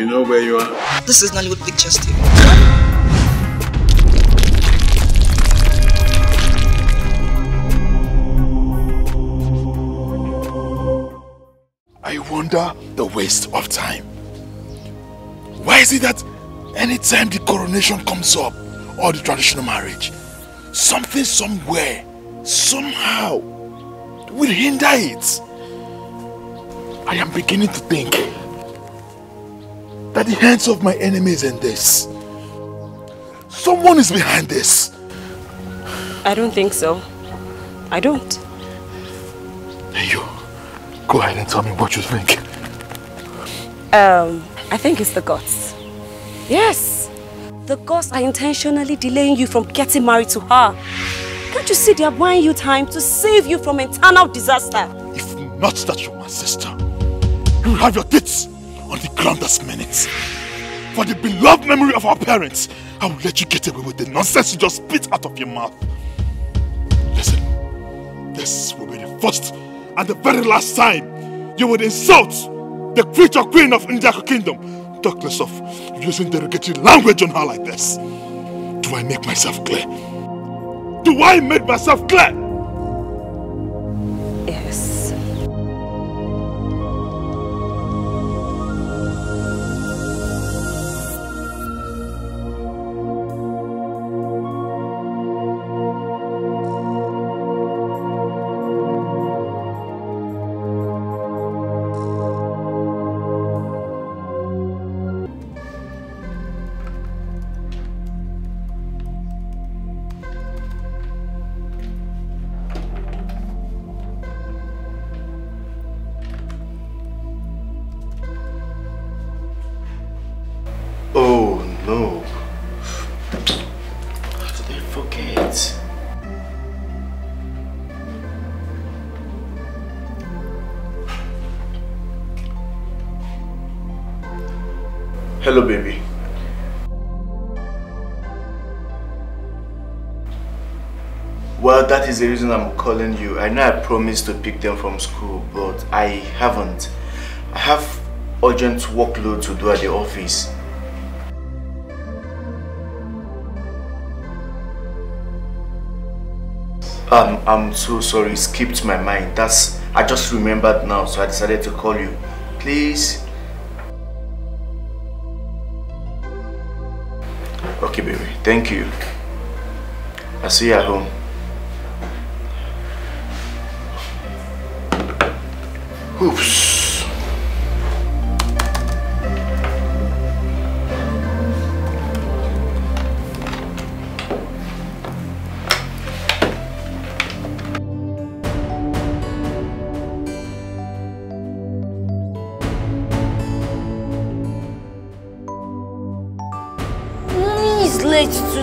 You know where you are? This is Nollywood Pictures TV. I wonder the waste of time. Why is it that anytime the coronation comes up, or the traditional marriage, something somewhere, somehow, will hinder it? I am beginning to think that the hands of my enemy is in this. Someone is behind this. I don't think so. I don't. Hey, you. Go ahead and tell me what you think. I think it's the gods. Yes. The gods are intentionally delaying you from getting married to her. Can't you see they are buying you time to save you from eternal disaster? If not that you're my sister, you will have your tits on the ground this minute. For the beloved memory of our parents, I will let you get away with the nonsense you just spit out of your mouth. Listen, this will be the first and the very last time you would insult the future queen of Ndiako Kingdom, talk less of using derogatory language on her like this. Do I make myself clear? Do I make myself clear? Yes. Hello, baby. Well, that is the reason I'm calling you. I know I promised to pick them from school, but I haven't. I have urgent workload to do at the office. I'm so sorry, it skipped my mind. I just remembered now, so I decided to call you. Please. Okay, baby. Thank you. I'll see you at home. Oops.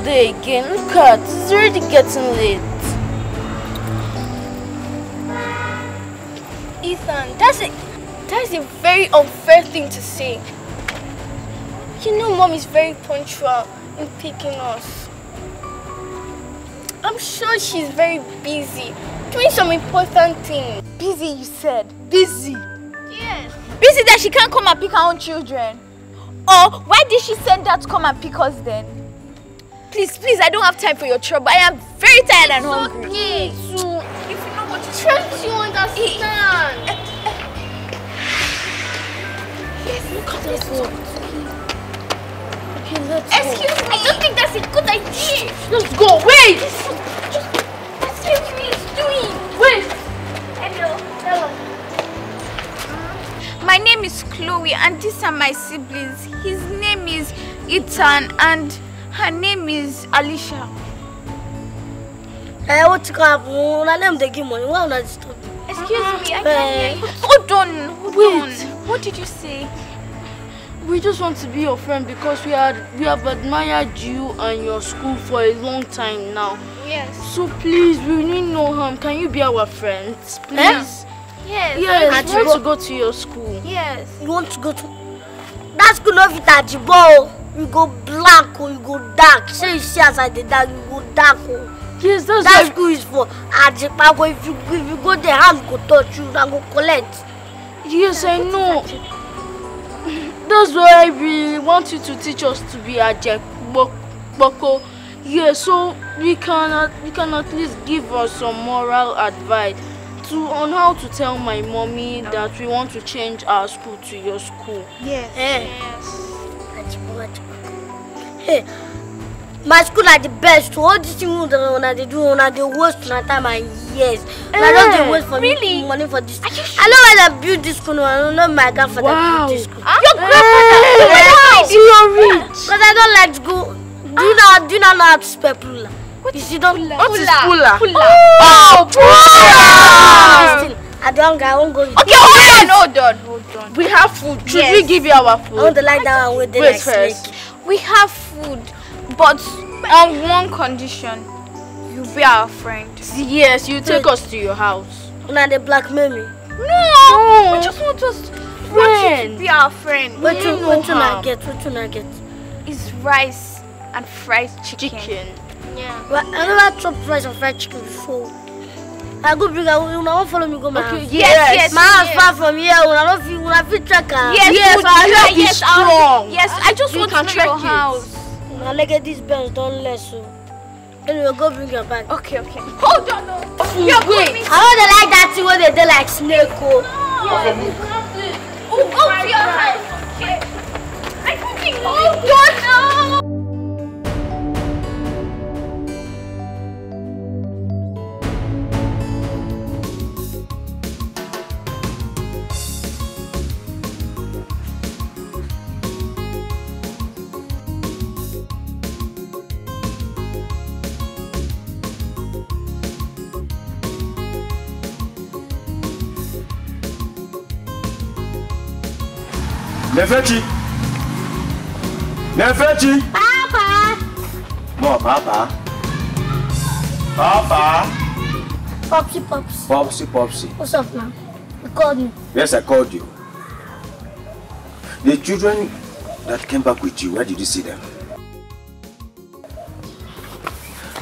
Again, look at it's already getting late. Ethan, that's a very unfair thing to say. You know, Mom is very punctual in picking us. I'm sure she's very busy doing some important things. Busy, you said? Busy? Yes. Busy that she can't come and pick her own children. Or why did she send her to come and pick us then? Please, please, I don't have time for your trouble. I am very tired and hungry. Okay. So, if you know what you're trying to understand. Yes, look at this one. Okay, let's go. Excuse me. I don't think that's a good idea. Let's go. Wait. Excuse me, it's doing. Wait. Hello. Hello. My name is Chloe, and these are my siblings. His name is Ethan, and her name is Alicia. I want to come. My name is Gimon. Why not stop? Excuse me, I can't hear you. Hold on, hold on. What did you say? We just want to be your friend because we have admired you and your school for a long time now. Yes. So please, we need no harm. Can you be our friends, please? Yes. Yes. I want to go to your school. Yes. You want to go to that school of Itajibo? You go black or you go dark. Say you see as I did that, you go dark. Yes, that's that like school is for Ajipago. If you go there, hand go touch you and go collect. Yes, I know. That's why we want you to teach us to be a Ajeboko. Yeah, so we can at least give us some moral advice on how to tell my mommy that we want to change our school to your school. Yes. Hey. Yes. Hey, my school are the best. All these things that they do, they waste time and years. I don't they waste for really? Money for this. I know when I build this school, I know my grandfather built this school. Your grandfather! You're rich. Because I don't like to go. Do you not know how to spell Pula? What is Pula? What is Pula? Pula. Oh, Pula! I won't go. Okay, hold on. We have food. Should we give you our food? I want to lie down and wait the next snake. We have food, but on one condition. You be our friend. Yes, you take us to your house. Not the black mummy. No! We just want us to be our friend. What do I get? It's rice. And fried chicken. Yeah. Well, I never chopped rice and fried chicken before. I go bring. You not follow me go my house. Yes. My house far from here. Will not fit track. Yes. I be strong. Yes. I just want to track your house. I like it. These bells don't less. So then we'll go bring your bag. Okay. Hold on. No. You're going. I want to like that thing when they do like snake. Oh. No. Go to your house. Okay. I think. Hold on. Nefechi! Papa! More Papa! Papa! Popsy. What's up, ma'am? You called me? Yes, I called you. The children that came back with you, where did you see them?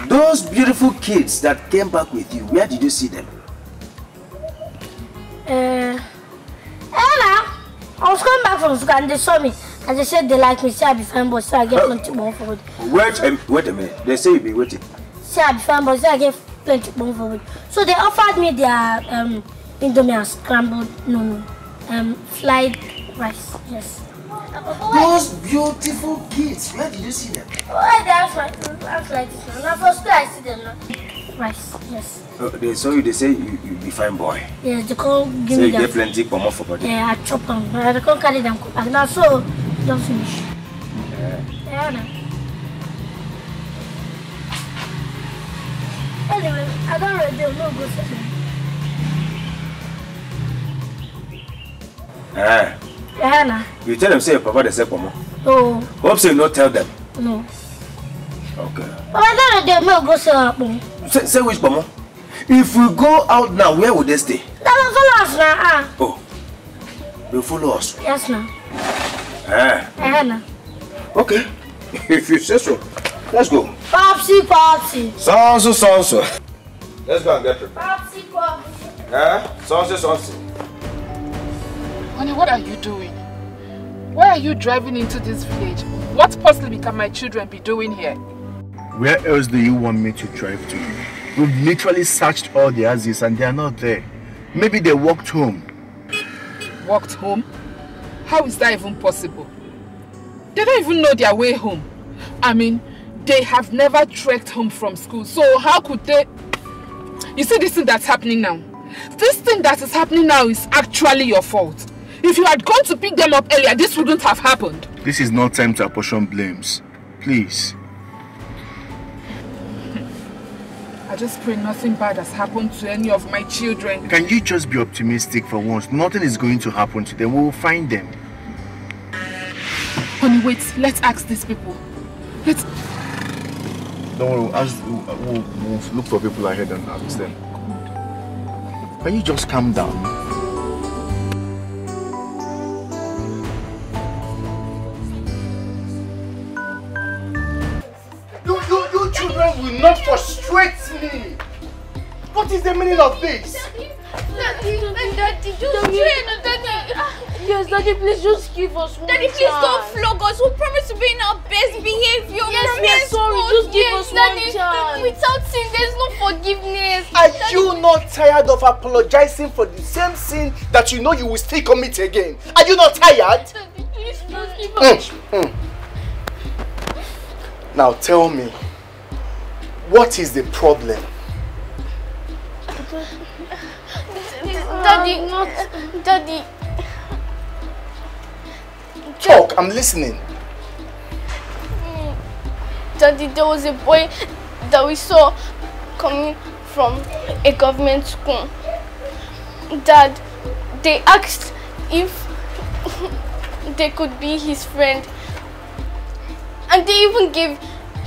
Those beautiful kids that came back with you, where did you see them? I was coming back from school and they saw me and they said they like me, say I'll be fine, but say I get plenty more food. Wait a minute, they say you'll be waiting. Say I'll be fine, but say I get plenty more food. So they offered me their indomie and scrambled fried rice, yes. Those beautiful kids, where did you see them? Oh, they have fried this one. Now for school I see them now. Rice, yes. They saw you, they say you be fine, boy. Yeah, they can't give me that. So you get plenty pomo for body. Yeah, I chop them. They can't carry them back now, so don't finish. Yeah. Anyway, I don't read them, no go set them. You tell them, say your papa, they say pomo. No. Hope so you not tell them. No. Okay. But I don't read them, no go set them. Say which pomo? If we go out now, where would they stay? They will follow us now. Oh, they will follow us? Yes, now. Okay, if you say so, let's go. Popsy. Sansu. Let's go and get her. Popsy. Sansu. Honey, what are you doing? Why are you driving into this village? What possibly can my children be doing here? Where else do you want me to drive to? We've literally searched all the houses and they are not there. Maybe they walked home. Walked home? How is that even possible? They don't even know their way home. I mean, they have never trekked home from school, so how could they... You see this thing that's happening now? This thing that is happening now is actually your fault. If you had gone to pick them up earlier, this wouldn't have happened. This is not time to apportion blames. Please. I just pray nothing bad has happened to any of my children. Can you just be optimistic for once? Nothing is going to happen to them. We will find them. Honey, wait. Let's ask these people. Let's... Don't worry. We'll look for people ahead and ask them. God. Can you just calm down? Will not frustrate me. What is the meaning of this? Daddy, Daddy, Yes, Daddy, please just give us one Daddy, chance. Please don't flog us. We promise to be in our best behavior. Yes, we are sorry. Just give us one chance. Without sin, there's no forgiveness. Are you not tired of apologizing for the same sin that you know you will still commit again? Are you not tired? Daddy, please just give us one chance. Now tell me, what is the problem? Daddy, not... Daddy... Talk, I'm listening. Daddy, there was a boy that we saw coming from a government school. Dad, they asked if they could be his friend. And they even gave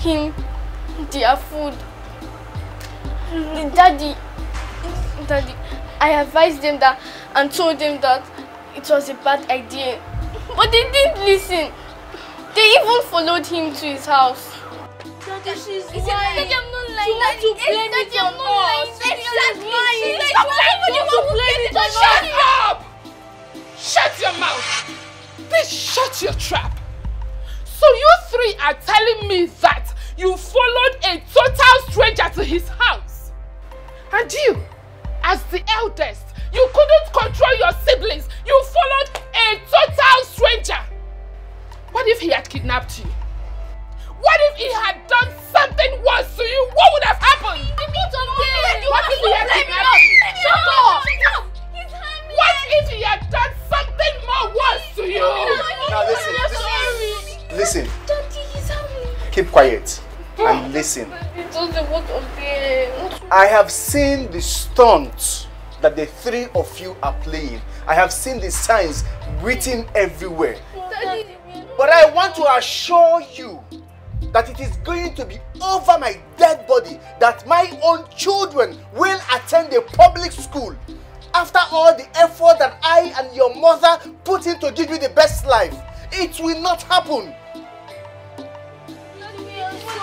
him their food. Daddy, I advised them that and told them that it was a bad idea. But they didn't listen. They even followed him to his house. Daddy, she's lying. Daddy, I'm not lying. You want to blame it on us. Exactly. You want to blame it on us. Shut up! Shut your mouth. Please shut your trap. So you three are telling me that you followed a total stranger to his house. And you, as the eldest, you couldn't control your siblings. You followed a total stranger. What if he had kidnapped you? What if he had done something worse to you? What would have happened? What if he had kidnapped you? Shut up! What if he had done something more worse to you? Now listen. Keep quiet and listen. I have seen the stunts that the three of you are playing. I have seen the signs written everywhere. But I want to assure you that it is going to be over my dead body that my own children will attend a public school after all the effort that I and your mother put in to give you the best life. It will not happen.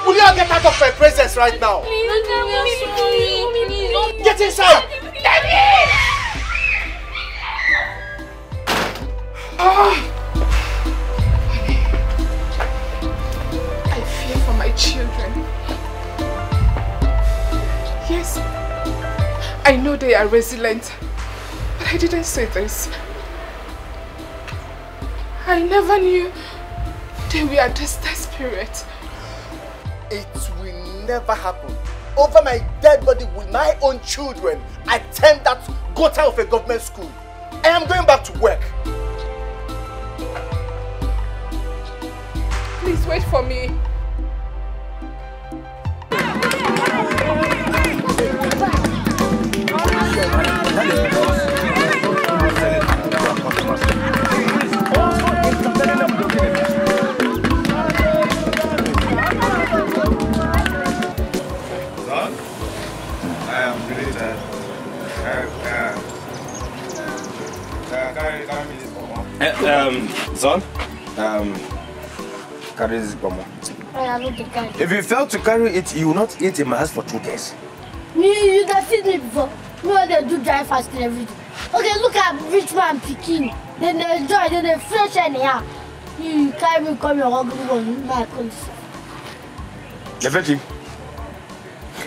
Will you all get out of my presence right now? Please. Get inside! Daddy! I fear for my children. Yes, I know they are resilient, but I didn't say this. I never knew they were this desperate. It will never happen. Over my dead body will my own children attend that gutter of a government school. I am going back to work. Please wait for me. Son, carry this bomb. If you fail to carry it, you will not eat in my house for 2 days. You have seen me before. No, they do dry fast and everything. Okay, look at rich man picking. Then they enjoy, then they fresh and yeah. You carry me, come here, on my condition. Definitely.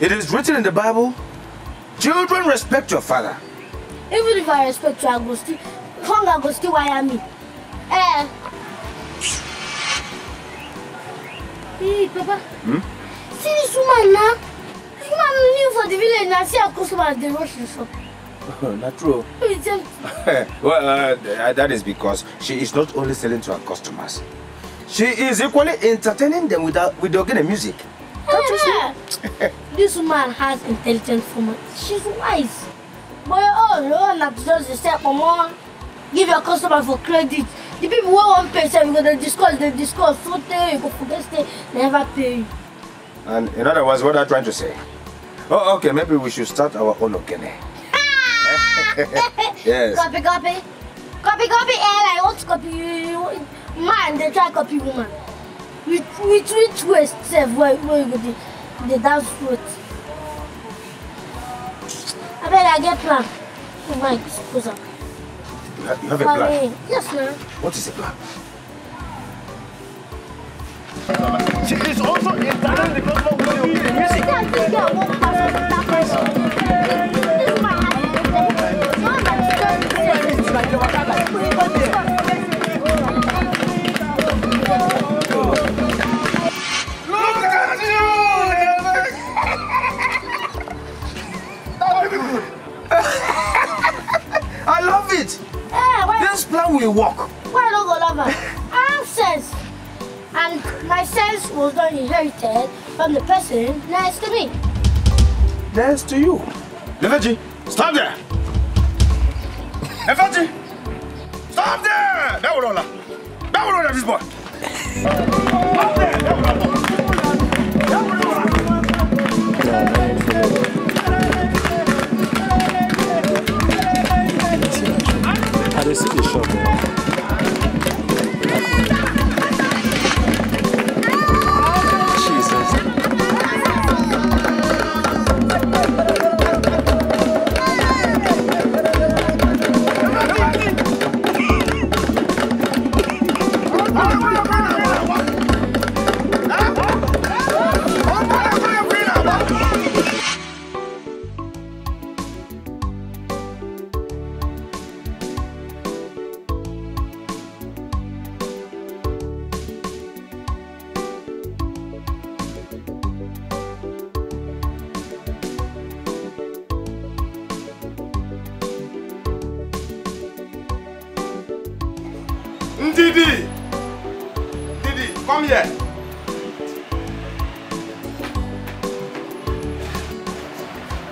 It is written in the Bible, children respect your father. Even if I respect you, I will still. Hunger goes to Miami. Hey, Papa. See this woman now? This woman new for the village and see her customers, they rush the shop. Not true. Well, that is because she is not only selling to her customers. She is equally entertaining them with the organic music. Can't you see? This woman has intelligence for me. She's wise. But all just the step or more. Give your customer for credit. The people who want 1%, because they discuss, so they go forget, they never pay. And in other words, what are you trying to say? Oh, okay, maybe we should start our own okene. Yes. Copy. Copy, I want to copy man, they try copy woman. Which way, Steph, where you go, the dance foot. I better get plan. You have a plan? Yes, ma'am. What is the plan? She is also in talent because of what you did. Music. This is my look at you! That good. I love it. This plan will work. Why not go love her? I have sense. And my sense was not inherited from the person next to me. Next to you? Neveji, stop there! Neveji, stop there! That will not laugh. That will not laugh, this boy. Stop there! That will not laugh. That will not laugh. I received the shock.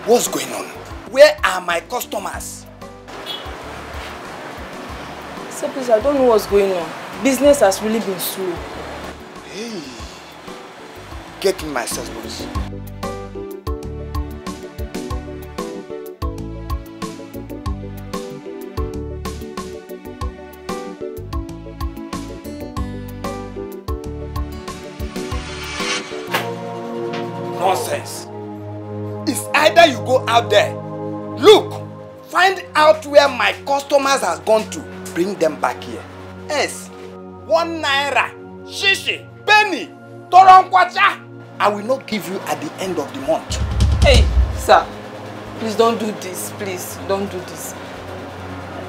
What's going on? Where are my customers? Sir, please, I don't know what's going on. Business has really been slow. Hey, get in my sales box. Out there, look, find out where my customers has gone to, bring them back here. Yes, 1 naira, shishi, penny, toronkwacha. I will not give you at the end of the month. Hey, sir, please don't do this. Please don't do this.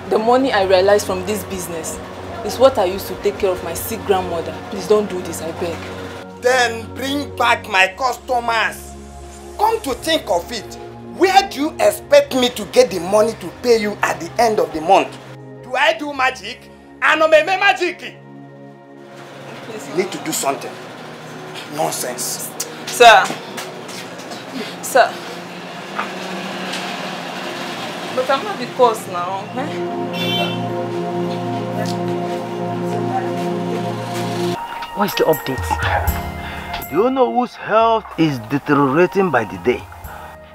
The money I realized from this business is what I used to take care of my sick grandmother. Please don't do this, I beg. Then bring back my customers. Come to think of it, where do you expect me to get the money to pay you at the end of the month? Do I do magic? Anomeme magic! You need to do something. Nonsense. Sir. Sir. But I'm not the cause now. Eh? What's the update? Do you know whose health is deteriorating by the day?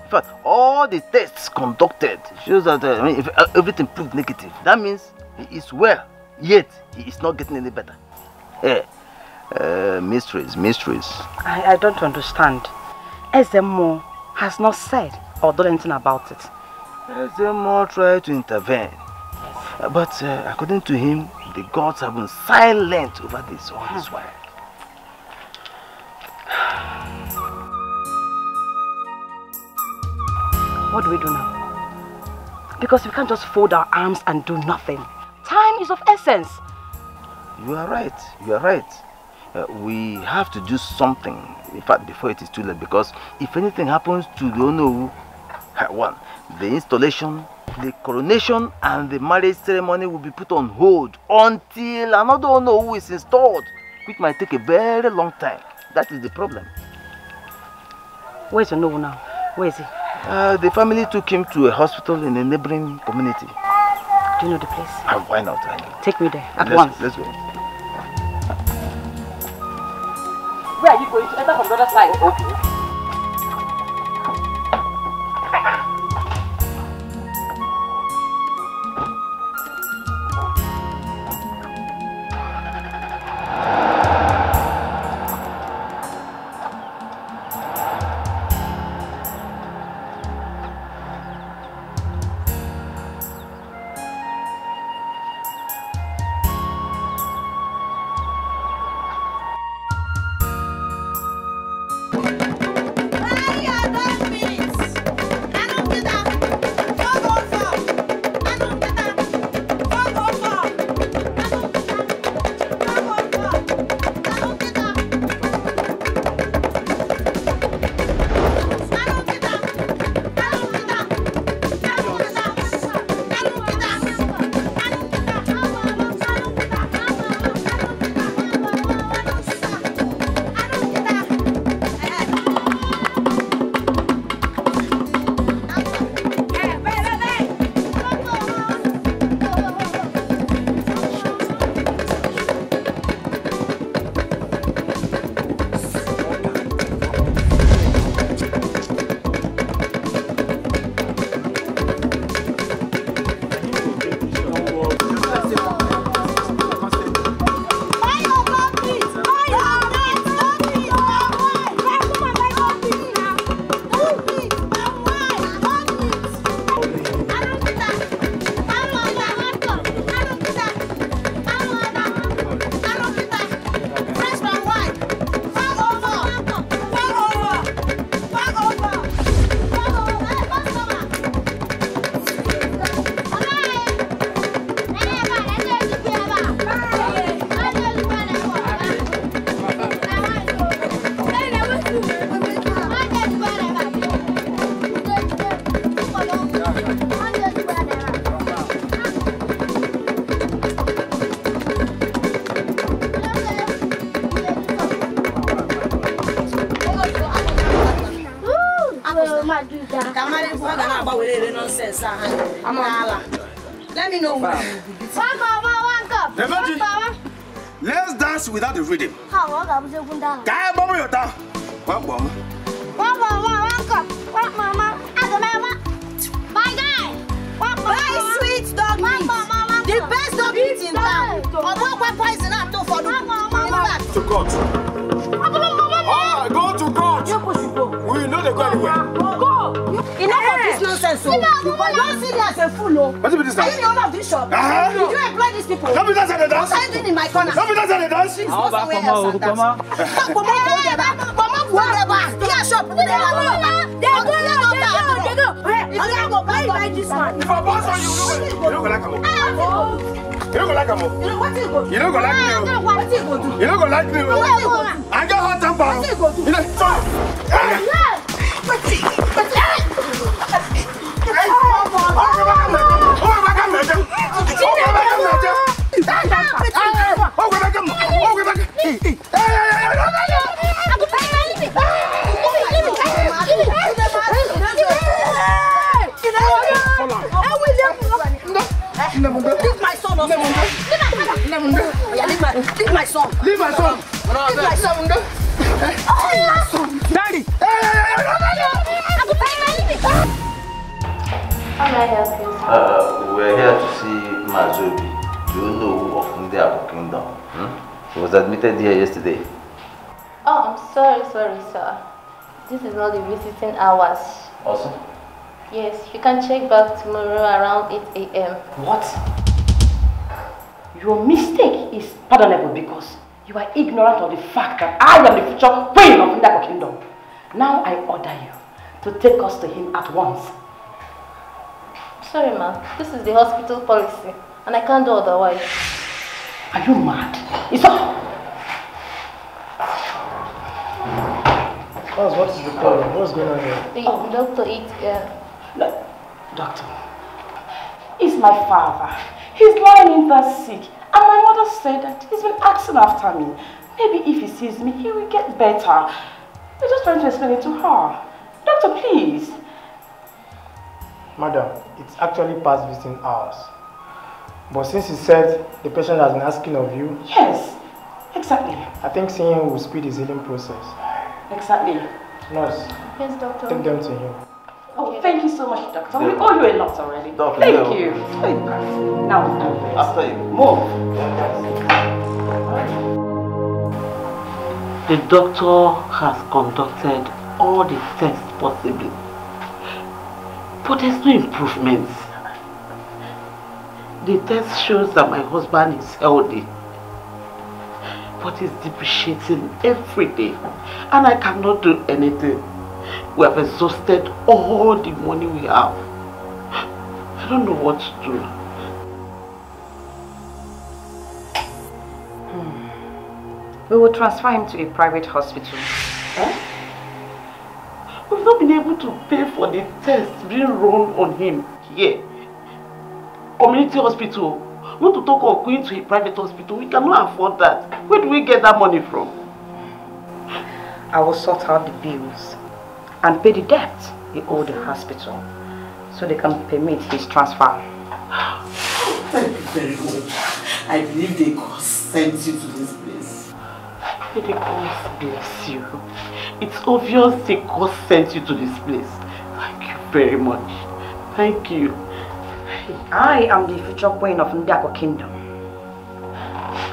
In fact, all the tests conducted shows that if everything proved negative. That means he is well, yet he is not getting any better. Hey, mysteries. I don't understand. SMO has not said or done anything about it. SMO tried to intervene, but according to him, the gods have been silent over this all this while. What do we do now? Because we can't just fold our arms and do nothing. Time is of essence. You are right. We have to do something, in fact, before it is too late, because if anything happens to the installation, the coronation and the marriage ceremony will be put on hold until another Ono is installed, which might take a very long time. That is the problem. Where is the Ono now? Where is he? The family took him to a hospital in a neighboring community. Do you know the place? Why not? Take me there at once. Let's go. Where are you going to enter from the other side? Okay. Let me know. Let's dance without the rhythm. My guy. Buy sweet dog meat. The best dog meat in town. To God. Go to God. We know the God. You know what this nonsense is? You don't see me as a fool, no. Are you the owner of this shop? Did you employ these people? Don't be dancing at the dance. What are you doing in my corner? Don't be dancing at the dance. Leave my son. Daddy. We're here to see Mazobi. Do you know of Ndiako Kingdom? He was admitted here yesterday. Oh, I'm sorry, sir. This is not the visiting hours. Awesome. Yes, you can check back tomorrow around 8 a.m. What? Your mistake is pardonable because you are ignorant of the fact that I am the future queen of Ndiako Kingdom. Now I order you to take us to him at once. Sorry, ma'am. This is the hospital policy, and I can't do otherwise. Are you mad? It's all. What is the problem? What's going on here? Doctor, no, doctor. He's my father. He's lying in that sick, and my mother said that he's been asking after me. Maybe if he sees me, he will get better. We're just trying to explain it to her. Doctor, please. Madam, it's actually past visiting hours. But since he said the patient has been asking of you... Yes, exactly. I think seeing him will speed his healing process. Exactly. Nurse. Yes, doctor. Take them to him. Oh, thank you so much, doctor. We owe you a lot already. Doctor, thank you. Now, after you. Move. The doctor has conducted all the tests possible. But there's no improvements. The test shows that my husband is healthy, but he's depreciating every day, and I cannot do anything. We have exhausted all the money we have. I don't know what to do. We will transfer him to a private hospital. Huh? We've not been able to pay for the test being run on him here. Community hospital. We want to talk of going to a private hospital. We cannot afford that. Where do we get that money from? I will sort out the bills and pay the debt he owed the hospital so they can permit his transfer. Thank you very much. I believe the God sent you to this place. May the God bless you. It's obvious the God sent you to this place. Thank you very much. Thank you. I am the future queen of Ndiako Kingdom.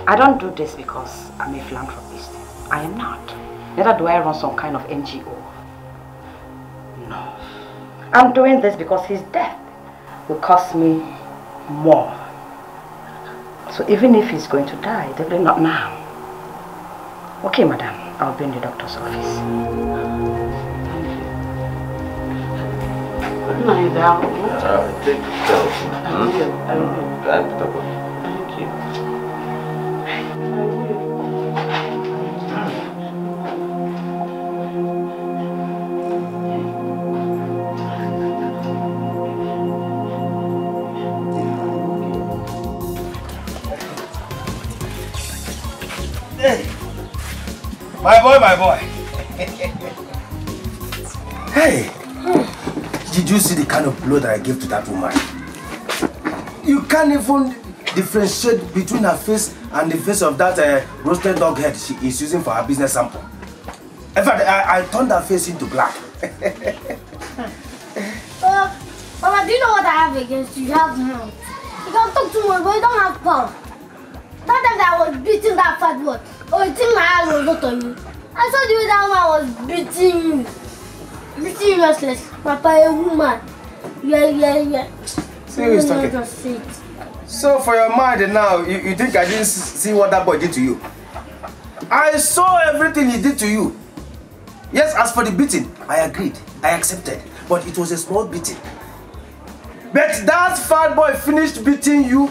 I don't do this because I'm a philanthropist. I am not. Neither do I run some kind of NGO. No. I'm doing this because his death will cost me more. So even if he's going to die, definitely not now. Okay, madam, I'll be in the doctor's office. Thank you. My boy. Hey, Did you see the kind of blow that I gave to that woman? You can't even differentiate between her face and the face of that roasted dog head she is using for her business sample. In fact, I turned her face into black. Mama, do you know what I have against you? You have mouth. You can't talk too much, but you don't have power. That time that I was beating that fat boy, or eating my eyes was not on you. I saw the way that woman was beating you. Beating you restless. Papa, a woman. Yeah. Seriously, okay. So for your mind now, you think I didn't see what that boy did to you? I saw everything he did to you. Yes, as for the beating, I agreed. I accepted. But it was a small beating. But that fat boy finished beating you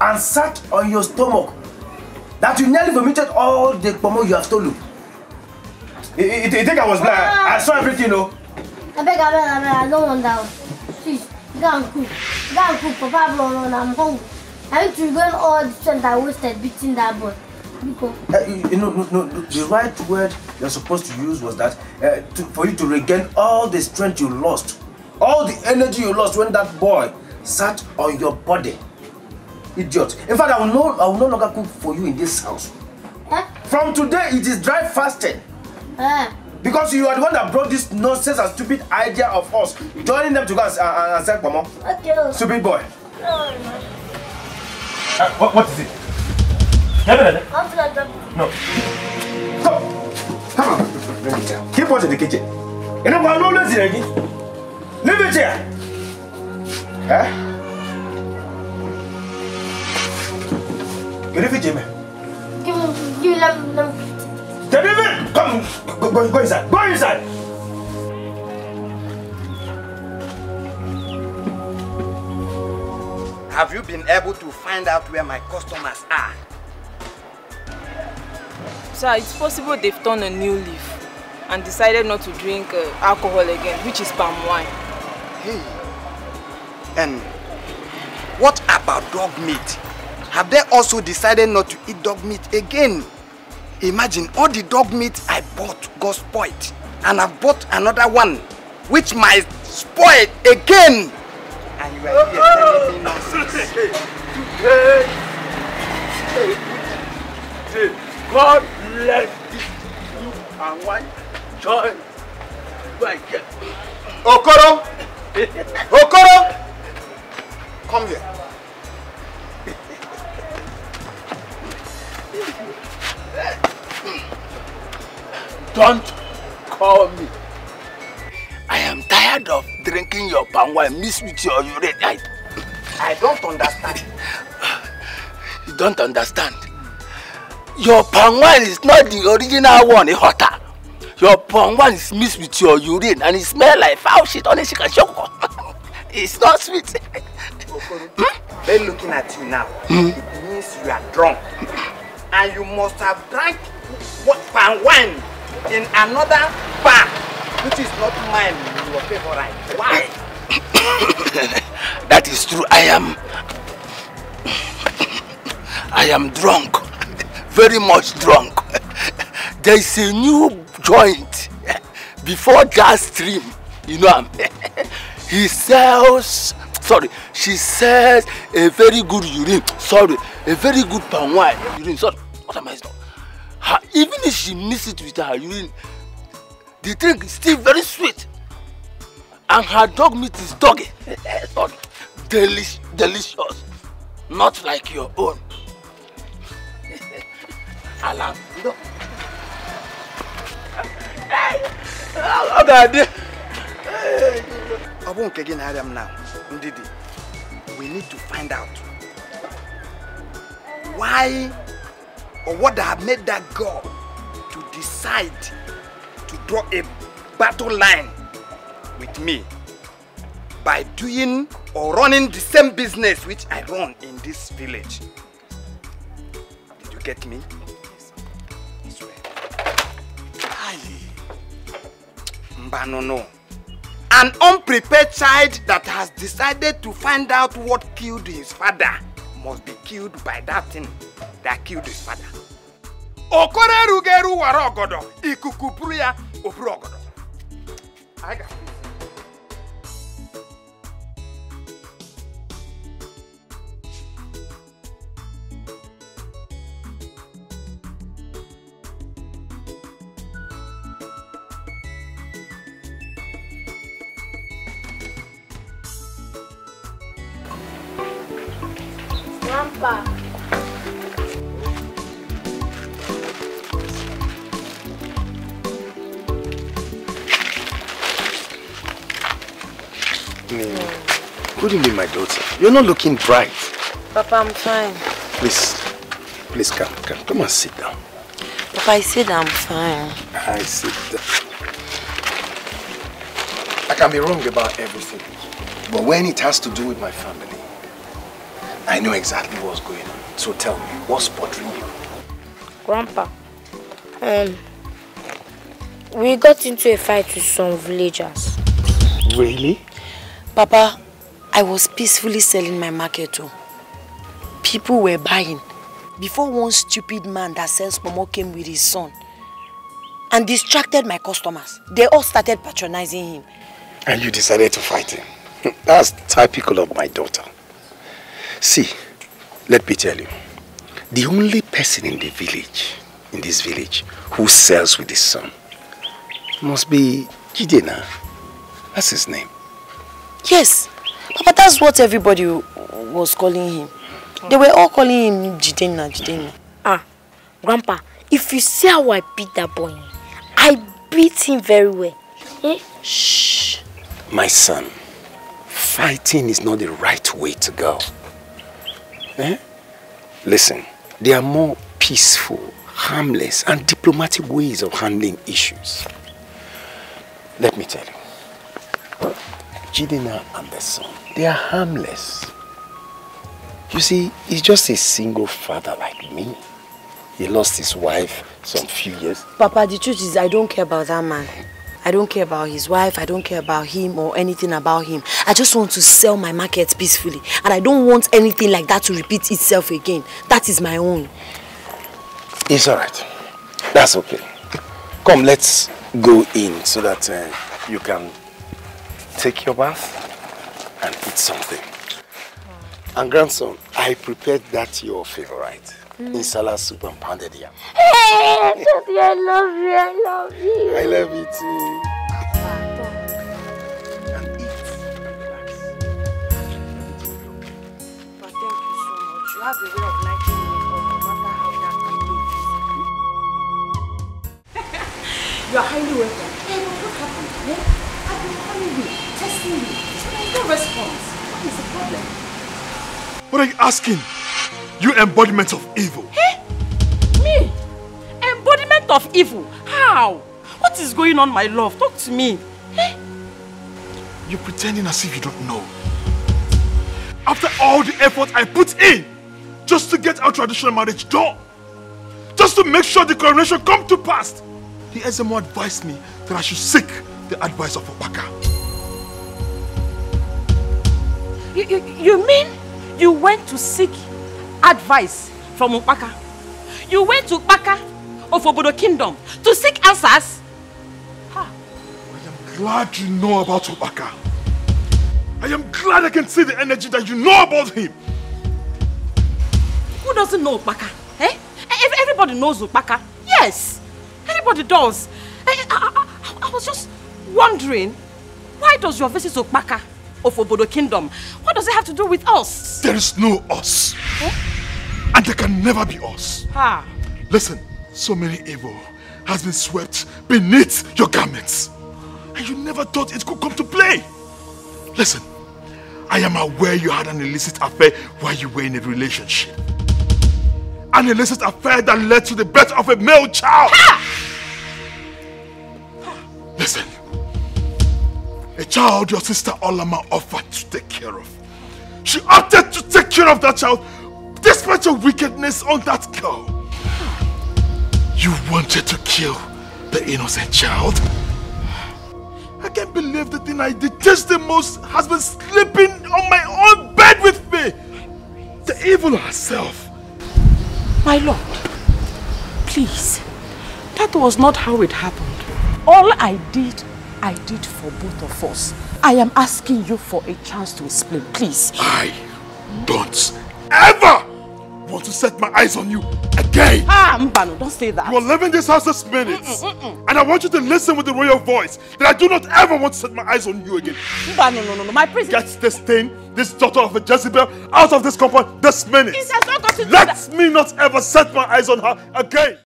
and sat on your stomach that you nearly vomited all the pomo you have stolen. You think I was blind? I saw everything, no? I beg, I don't want that. Please, go and cook. Go and cook, Papa, bro, I'm hungry. I need to regret all the strength I wasted beating that boy. No, the right word you're supposed to use was that for you to regain all the strength you lost. All the energy you lost when that boy sat on your body. Idiot. In fact, I will no longer cook for you in this house. From today, it is dry fasting. Because you are the one that brought this nonsense and stupid idea of us joining them to go and sack Mama. Okay. Stupid boy. What is it? No. Stop. Come on. Keep us in the kitchen. You know, I don't know this again. Leave it here! Huh? You leave it here, man. Give me. Come, go inside. Go inside! Have you been able to find out where my customers are? Sir, it's possible they've turned a new leaf and decided not to drink alcohol again, which is palm wine. Hey. And what about dog meat? Have they also decided not to eat dog meat again? Imagine all the dog meat I bought got spoiled, and I've bought another one which might spoil again. And you are here telling me nonsense. Hey. God bless you and one joy. Okoro! Come here. Don't call me. I am tired of drinking your palm wine mixed with your urine. I don't understand. You don't understand. Your palm wine is not the original one, a hotter. Your palm wine is mixed with your urine and it smells like foul shit on a shikashoko. It's not sweet. Hmm? They're looking at you now. It means you are drunk. And you must have drank palm wine in another bar, which is not mine, your favorite. Why? That is true. I am drunk. Very much drunk. There is a new joint before that stream, you know. She sells a very good urine. Sorry, a very good palm wine urine. Sorry, what am I saying? Even if she mixes it with her urine, the drink is still very sweet. And her dog meat is doggy. Sorry, delicious, not like your own. Alam, no. How did I won't again at them now. Ndidi, we need to find out why or what have made that girl to decide to draw a battle line with me by doing or running the same business which I run in this village. Did you get me? No. An unprepared child that has decided to find out what killed his father must be killed by that thing that killed his father. I got this. back. Couldn't be my daughter. You're not looking bright. Papa, I'm fine. Please come. Come and sit down. Papa, I said I'm fine. I sit down. I can be wrong about everything. But when it has to do with my family, I know exactly what's going on. So tell me, what's bothering you? Grandpa, we got into a fight with some villagers. Really? Papa, I was peacefully selling my market too. People were buying. Before one stupid man that sells pomo came with his son and distracted my customers, they all started patronizing him. And you decided to fight him? That's typical of my daughter. See, let me tell you, the only person in the village, in this village, who sells with his son must be Jidenna. That's his name. Yes, Papa, that's what everybody was calling him. They were all calling him Jidenna. Ah, Grandpa, if you see how I beat that boy, I beat him very well. Eh? Shh. My son, fighting is not the right way to go. Eh? Listen, there are more peaceful, harmless, and diplomatic ways of handling issues. Let me tell you. Jidenna and the son, they are harmless. You see, he's just a single father like me. He lost his wife some few years. Papa, the truth is I don't care about that man. I don't care about his wife. I don't care about him or anything about him. I just want to sell my market peacefully. And I don't want anything like that to repeat itself again. That is my own. It's all right. That's okay. Come, let's go in so that you can take your bath and eat something. Oh. And grandson, I prepared that your favorite. Insala soup and pounded yam. Hey, Daddy, I love you. I love you too. You are highly welcome. Hey, what happened? Eh? I've been calling you, testing you, and I get no response. What is the problem? What are you asking? You embodiment of evil. Hey? Me? Embodiment of evil? How? What is going on, my love? Talk to me. Hey? You're pretending as if you don't know. After all the effort I put in, just to get our traditional marriage done, just to make sure the coronation comes to pass, the SMO advised me that I should seek the advice of Obaka. You mean you went to seek advice from Obaka? You went to Obaka of Obodo Kingdom to seek answers? Huh. I am glad you know about Obaka. I am glad I can see the energy that you know about him. Who doesn't know Obaka? Eh? Everybody knows Obaka. Yes, everybody does. I was just wondering, why does your visit to Obaka of Obodo Kingdom, what does it have to do with us? There is no us. Huh? And there can never be us. Ah. Listen, so many evil has been swept beneath your garments. And you never thought it could come to play. Listen, I am aware you had an illicit affair while you were in a relationship. An illicit affair that led to the birth of a male child. Ha! Listen, a child your sister Olama offered to take care of. She opted to take care of that child despite your wickedness on that girl. You wanted to kill the innocent child. I can't believe the thing I detest the most has been sleeping on my own bed with me. The evil herself. My lord, please. That was not how it happened. All I did for both of us. I am asking you for a chance to explain, please. I don't ever want to set my eyes on you again. Ah, Mbano, don't say that. You are leaving this house this minute. And I want you to listen with the royal voice that I do not ever want to set my eyes on you again. Mbano, no. My princess. Get this thing, this daughter of a Jezebel, out of this compound this minute. Let me not ever set my eyes on her again.